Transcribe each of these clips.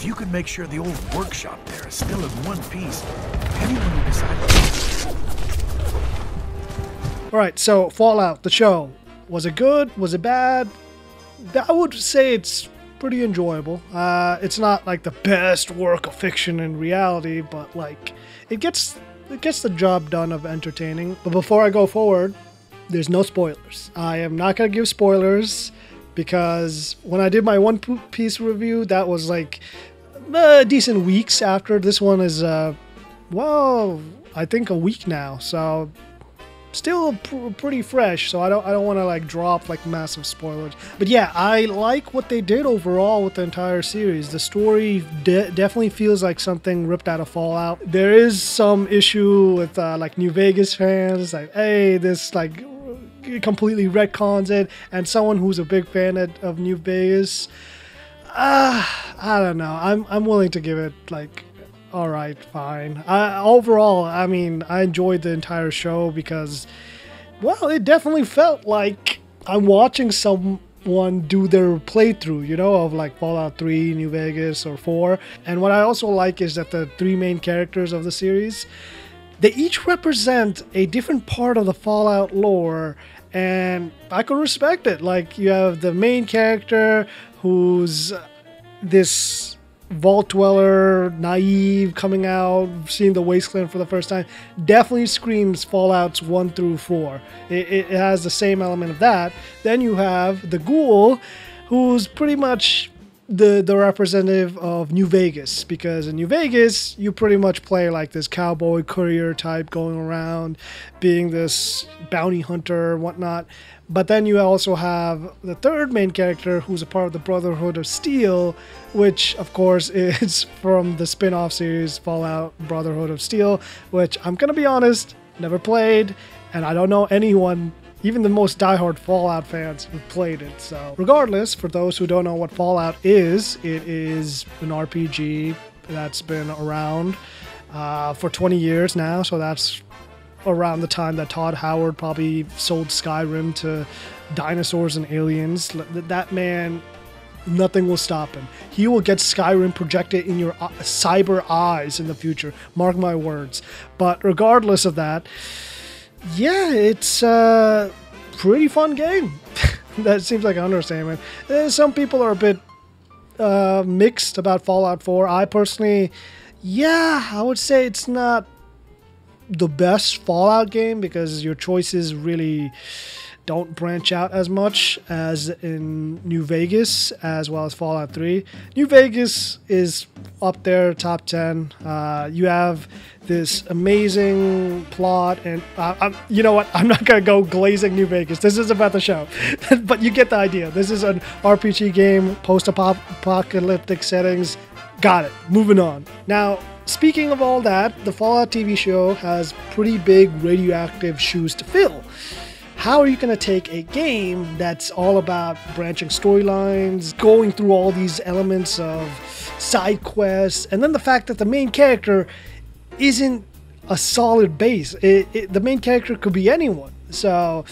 If you can make sure the old workshop there is still in one piece, anyone who decides... Alright, so Fallout, the show. Was it good? Was it bad? I would say it's pretty enjoyable. It's not like the best work of fiction in reality, but like it gets the job done of entertaining. But before I go forward, there's no spoilers. I am not gonna give spoilers because when I did my One Piece review, that was like decent weeks after. This one is well, I think a week now, so still pretty fresh, so I don't want to like drop like massive spoilers. But yeah, I like what they did overall with the entire series. The story definitely feels like something ripped out of Fallout. There is some issue with like New Vegas fans, like, hey, this like completely retcons it. And someone who's a big fan of New Vegas, I don't know. I'm willing to give it like, all right, fine. Overall, I mean, I enjoyed the entire show because, well, it definitely felt like I'm watching someone do their playthrough, you know, of like Fallout 3, New Vegas, or 4. And what I also like is that the three main characters of the series, they each represent a different part of the Fallout lore, and I can respect it. Like, you have the main character who's this vault dweller, naive, coming out, seeing the wasteland for the first time. Definitely screams Fallouts 1 through 4. It has the same element of that. Then you have the ghoul, who's pretty much the representative of New Vegas, because in New Vegas, you pretty much play like this cowboy courier type, going around, being this bounty hunter, whatnot. But then you also have the third main character, who's a part of the Brotherhood of Steel, which, of course, is from the spin-off series Fallout Brotherhood of Steel, which, I'm going to be honest, never played, and I don't know anyone, even the most diehard Fallout fans, who played it. So regardless, for those who don't know what Fallout is, it is an RPG that's been around for 20 years now, so that's around the time that Todd Howard probably sold Skyrim to dinosaurs and aliens. That man, nothing will stop him. He will get Skyrim projected in your cyber eyes in the future. Mark my words. But regardless of that, yeah, it's a pretty fun game. That seems like an understatement. Some people are a bit mixed about Fallout 4. I personally, yeah, I would say it's not the best Fallout game because your choices really don't branch out as much as in New Vegas, as well as Fallout 3. New Vegas is up there, top 10. You have this amazing plot, and you know what? I'm not gonna go glazing New Vegas. This is about the show, but you get the idea. This is an RPG game, post-apocalyptic settings. Got it. Moving on now. Speaking of all that, the Fallout TV show has pretty big radioactive shoes to fill. How are you going to take a game that's all about branching storylines, going through all these elements of side quests, and then the fact that the main character isn't a solid base? The main character could be anyone. So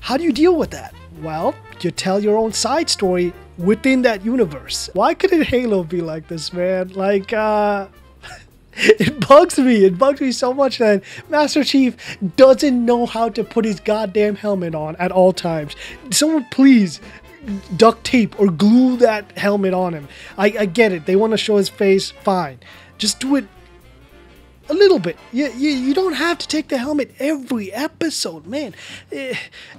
how do you deal with that? Well, you tell your own side story within that universe. Why couldn't Halo be like this, man? Like, It bugs me so much that Master Chief doesn't know how to put his goddamn helmet on at all times. Someone please duct tape or glue that helmet on him. I get it. They want to show his face. Fine. Just do it a little bit. You don't have to take the helmet every episode, man.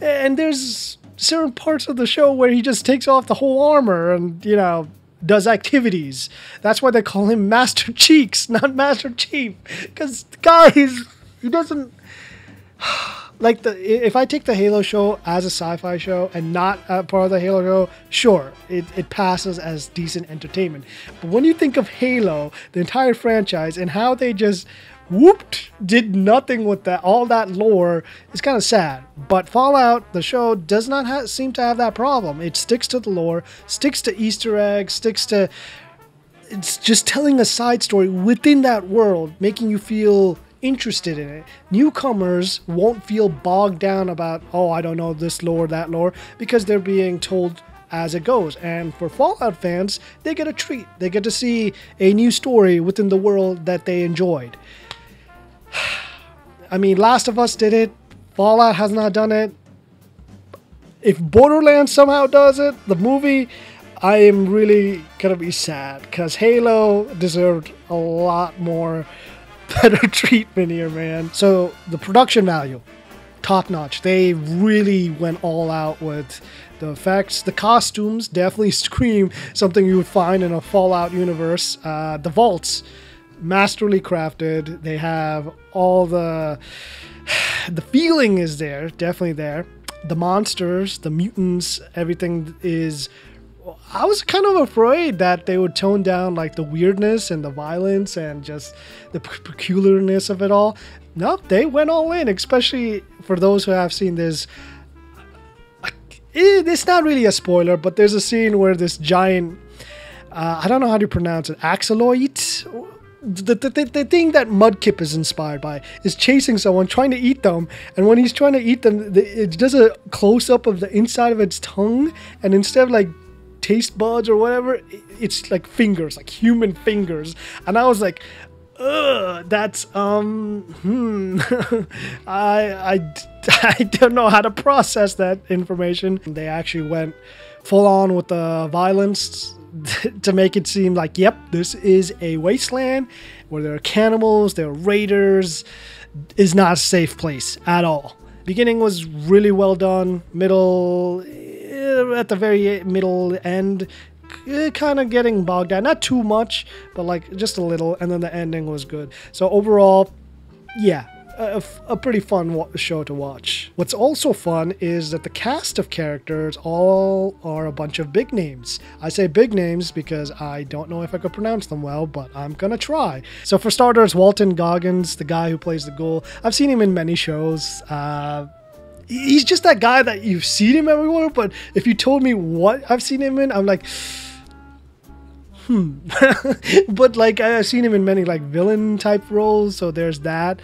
And there's certain parts of the show where he just takes off the whole armor and, you know, does activities. That's why they call him Master Cheeks, not Master Chief, because guys, he doesn't like the. If I take the Halo show as a sci-fi show and not part of the Halo show, sure, it passes as decent entertainment. But when you think of Halo, the entire franchise, and how they just did nothing with that, all that lore, it's kind of sad. But Fallout, the show, does not seem to have that problem. It sticks to the lore, sticks to Easter eggs, sticks to, it's just telling a side story within that world, making you feel interested in it. Newcomers won't feel bogged down about, oh, I don't know this lore, that lore, because they're being told as it goes. And for Fallout fans, they get a treat. They get to see a new story within the world that they enjoyed. I mean, Last of Us did it. Fallout has not done it. If Borderlands somehow does it, the movie, I am really gonna be sad, because Halo deserved a lot more better treatment here, man. So the production value, top notch. They really went all out with the effects. The costumes definitely scream something you would find in a Fallout universe. The vaults, masterly crafted. They have all the feeling is there, definitely there. The monsters, the mutants, everything is... I was kind of afraid that they would tone down like the weirdness and the violence and just the peculiarness of it all. Nope, they went all in, especially for those who have seen this. It's not really a spoiler, but there's a scene where this giant, I don't know how to pronounce it, axolotl? The thing that Mudkip is inspired by is chasing someone, trying to eat them, and when he's trying to eat them, it does a close-up of the inside of its tongue, and instead of like taste buds or whatever, it's like fingers, like human fingers. And I was like, ugh, that's I don't know how to process that information. They actually went full on with the violence to make it seem like, yep, this is a wasteland where there are cannibals, there are raiders. Is not a safe place at all. Beginning was really well done. Middle, at the very middle end, kind of getting bogged down, not too much, but like just a little, and then the ending was good. So overall, yeah, a pretty fun show to watch. What's also fun is that the cast of characters all are a bunch of big names. I say big names because I don't know if I could pronounce them well, but I'm gonna try. So for starters, Walton Goggins, the guy who plays the ghoul, I've seen him in many shows. He's just that guy that you've seen him everywhere, but if you told me what I've seen him in, I'm like, but like, I've seen him in many like villain type roles, so there's that.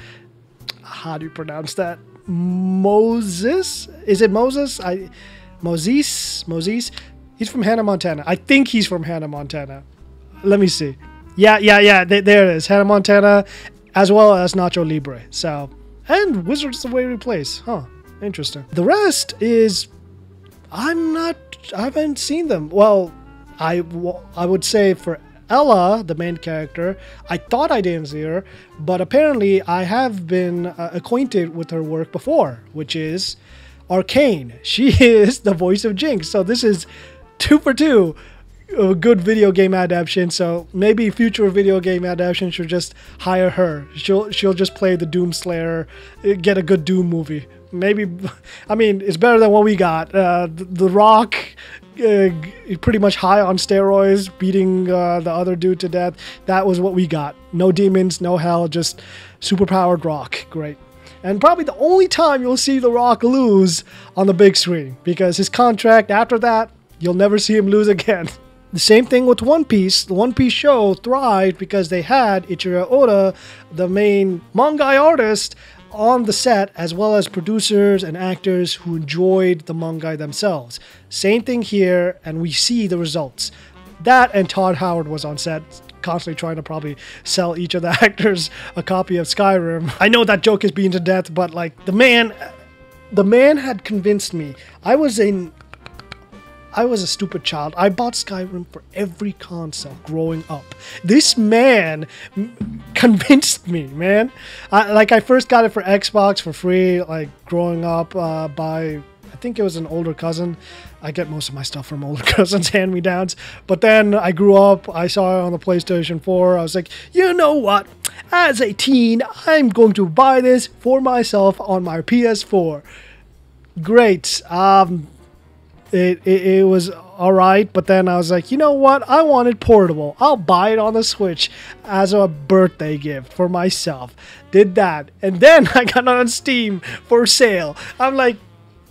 How do you pronounce that? Moses? Is it Moses? Moses? He's from Hannah Montana. I think he's from Hannah Montana. Let me see. Yeah. There it is. Hannah Montana, as well as Nacho Libre. So, and Wizards of Waverly Place. Huh. Interesting. The rest is, I haven't seen them. Well, I would say for Ella, the main character, I thought I didn't see her, but apparently I have been acquainted with her work before, which is Arcane. She is the voice of Jinx. So this is 2 for 2, a good video game adaptation. So maybe future video game adaptation should just hire her. She'll just play the Doom Slayer, get a good Doom movie. Maybe, I mean, it's better than what we got. The Rock, pretty much high on steroids, beating the other dude to death. That was what we got. No demons, no hell, just superpowered Rock. Great. And probably the only time you'll see The Rock lose on the big screen, because his contract after that, you'll never see him lose again. The same thing with One Piece. The One Piece show thrived because they had Ichiro Oda, the main manga artist, on the set, as well as producers and actors who enjoyed the manga themselves. Same thing here, and we see the results. That and Todd Howard was on set, constantly trying to probably sell each of the actors a copy of Skyrim. I know that joke is beaten to death, but like, the man had convinced me. I was a stupid child. I bought Skyrim for every console growing up. This man convinced me, man. I first got it for Xbox for free, like growing up by, I think it was an older cousin. I get most of my stuff from older cousins, hand-me-downs. But then I grew up, I saw it on the PlayStation 4. I was like, you know what? As a teen, I'm going to buy this for myself on my PS4. Great. It was alright, but then I was like, you know what? I want it portable. I'll buy it on the Switch as a birthday gift for myself. Did that. And then I got it on Steam for sale. I'm like,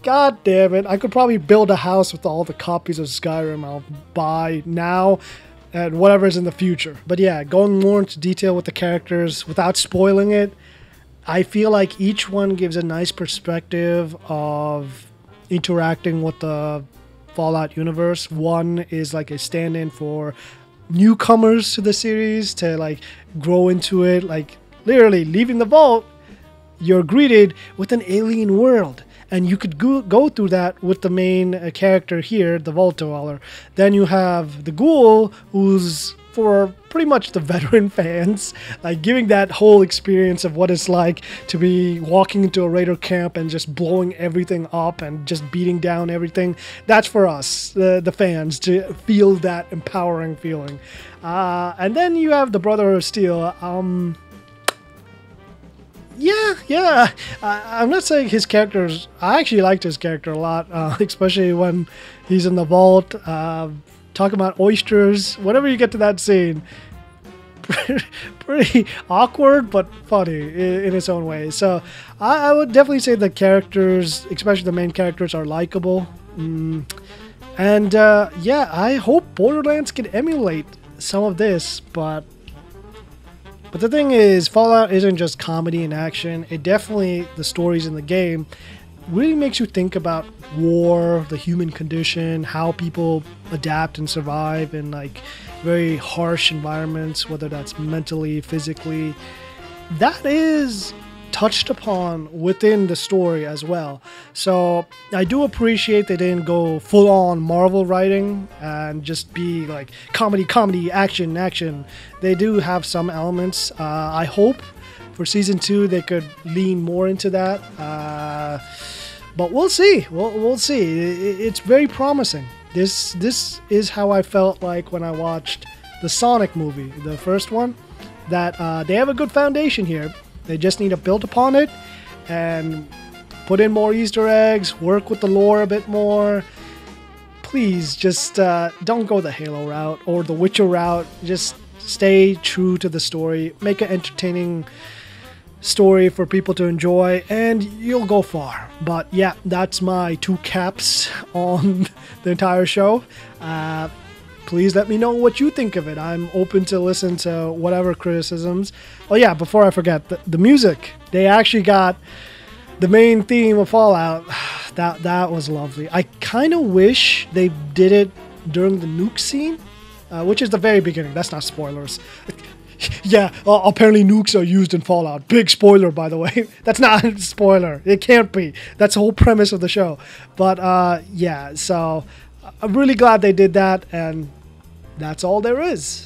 God damn it. I could probably build a house with all the copies of Skyrim I'll buy now and whatever is in the future. But yeah, going more into detail with the characters without spoiling it, I feel like each one gives a nice perspective of interacting with the Fallout universe. One is like a stand-in for newcomers to the series to like grow into it. Like literally leaving the vault, you're greeted with an alien world. And you could go through that with the main character here, the Vault Dweller. Then you have the Ghoul, who's for pretty much the veteran fans, like giving that whole experience of what it's like to be walking into a raider camp and just blowing everything up and just beating down everything. That's for us, the fans, to feel that empowering feeling. And then you have the Brotherhood of Steel. I'm not saying his characters. I actually liked his character a lot, especially when he's in the vault, talking about oysters. Whenever you get to that scene, pretty awkward but funny in its own way. So I would definitely say the characters, especially the main characters, are likable. And yeah, I hope Borderlands can emulate some of this, But the thing is, Fallout isn't just comedy and action. It definitely, the stories in the game, really makes you think about war, the human condition, how people adapt and survive in like very harsh environments, whether that's mentally, physically. That is touched upon within the story as well. So I do appreciate they didn't go full-on Marvel writing and just be like comedy, comedy, action, action. They do have some elements. I hope for season 2 they could lean more into that. But we'll see. We'll see. It's very promising. This is how I felt like when I watched the Sonic movie, the first one. That they have a good foundation here. They just need to build upon it and put in more Easter eggs, work with the lore a bit more. Please just don't go the Halo route or the Witcher route. Just stay true to the story. Make an entertaining story for people to enjoy and you'll go far. But yeah, that's my 2 caps on the entire show. Please let me know what you think of it. I'm open to listen to whatever criticisms. Oh yeah, before I forget, the music. They actually got the main theme of Fallout. That was lovely. I kind of wish they did it during the nuke scene, which is the very beginning. That's not spoilers. Yeah, apparently nukes are used in Fallout. Big spoiler, by the way. That's not a spoiler. It can't be. That's the whole premise of the show. But yeah, so I'm really glad they did that, and that's all there is.